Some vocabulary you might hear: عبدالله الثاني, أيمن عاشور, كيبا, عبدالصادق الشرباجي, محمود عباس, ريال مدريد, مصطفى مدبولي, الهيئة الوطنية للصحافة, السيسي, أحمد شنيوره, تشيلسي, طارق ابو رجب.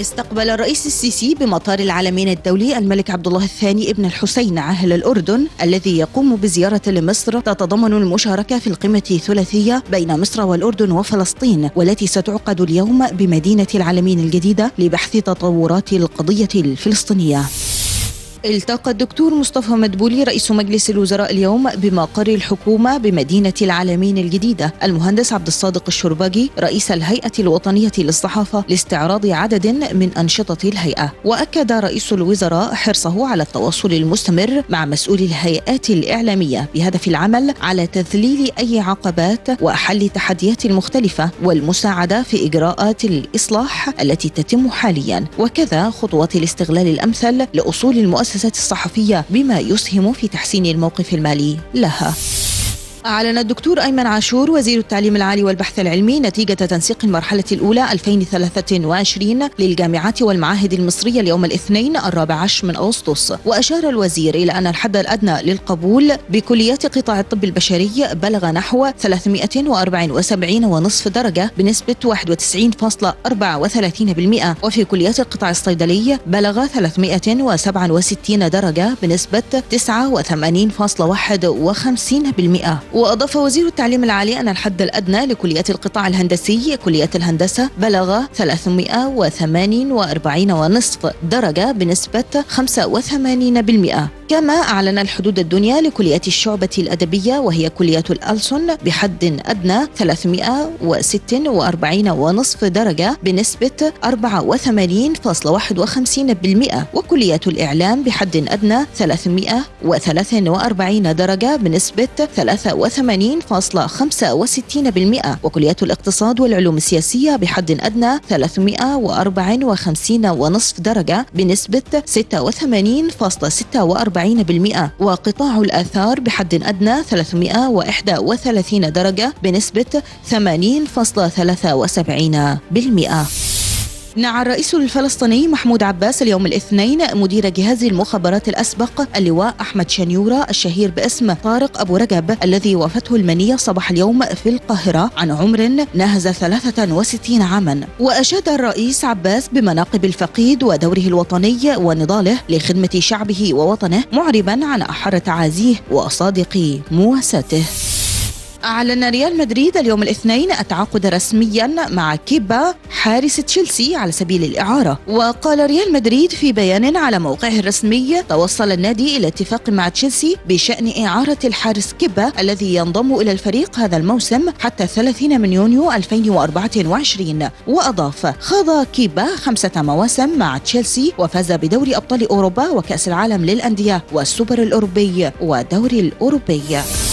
استقبل الرئيس السيسي بمطار العالمين الدولي الملك عبدالله الثاني ابن الحسين عاهل الأردن، الذي يقوم بزيارة لمصر تتضمن المشاركة في القمة الثلاثية بين مصر والأردن وفلسطين، والتي ستعقد اليوم بمدينة العالمين الجديدة لبحث تطورات القضية الفلسطينية. التقى الدكتور مصطفى مدبولي رئيس مجلس الوزراء اليوم بمقر الحكومة بمدينة العالمين الجديدة المهندس عبدالصادق الشرباجي رئيس الهيئة الوطنية للصحافة لاستعراض عدد من أنشطة الهيئة. وأكد رئيس الوزراء حرصه على التواصل المستمر مع مسؤولي الهيئات الإعلامية بهدف العمل على تذليل أي عقبات وحل التحديات المختلفة والمساعدة في إجراءات الإصلاح التي تتم حاليا، وكذا خطوات الاستغلال الأمثل لأصول المؤسسات الصحفية بما يسهم في تحسين الموقف المالي لها. أعلن الدكتور أيمن عاشور وزير التعليم العالي والبحث العلمي نتيجة تنسيق المرحلة الأولى 2023 للجامعات والمعاهد المصرية اليوم الاثنين 14 أغسطس، وأشار الوزير إلى أن الحد الأدنى للقبول بكليات قطاع الطب البشري بلغ نحو 374.5 درجة بنسبة 91.34%، وفي كليات القطاع الصيدلي بلغ 367 درجة بنسبة 89.51%. وأضاف وزير التعليم العالي أن الحد الأدنى لكليات القطاع الهندسي كلية الهندسة بلغ 348.5 درجة بنسبة 85%. كما أعلن الحدود الدنيا لكليات الشعبة الأدبية وهي كلية الألسن بحد أدنى 346.5 درجة بنسبة 84.51%، وكلية الإعلام بحد أدنى 343 درجة بنسبة 83.65%، وكلية الاقتصاد والعلوم السياسية بحد أدنى 354.5 درجة بنسبة 86.46%، وقطاع الآثار بحد أدنى 331 درجة بنسبة 80.73%. نعى الرئيس الفلسطيني محمود عباس اليوم الاثنين مدير جهاز المخابرات الأسبق اللواء أحمد شنيوره الشهير باسم طارق ابو رجب الذي وافته المنية صباح اليوم في القاهرة عن عمر ناهز 63 عاما. وأشاد الرئيس عباس بمناقب الفقيد ودوره الوطني ونضاله لخدمة شعبه ووطنه، معربا عن أحر تعازيه وصادق مواساته. أعلن ريال مدريد اليوم الاثنين التعاقد رسميا مع كيبا حارس تشيلسي على سبيل الإعارة. وقال ريال مدريد في بيان على موقعه الرسمي: توصل النادي إلى اتفاق مع تشيلسي بشأن إعارة الحارس كيبا الذي ينضم إلى الفريق هذا الموسم حتى 30 من يونيو 2024. وأضاف: خاض كيبا 5 مواسم مع تشيلسي وفاز بدوري أبطال أوروبا وكأس العالم للأندية والسوبر الأوروبي والدوري الأوروبي.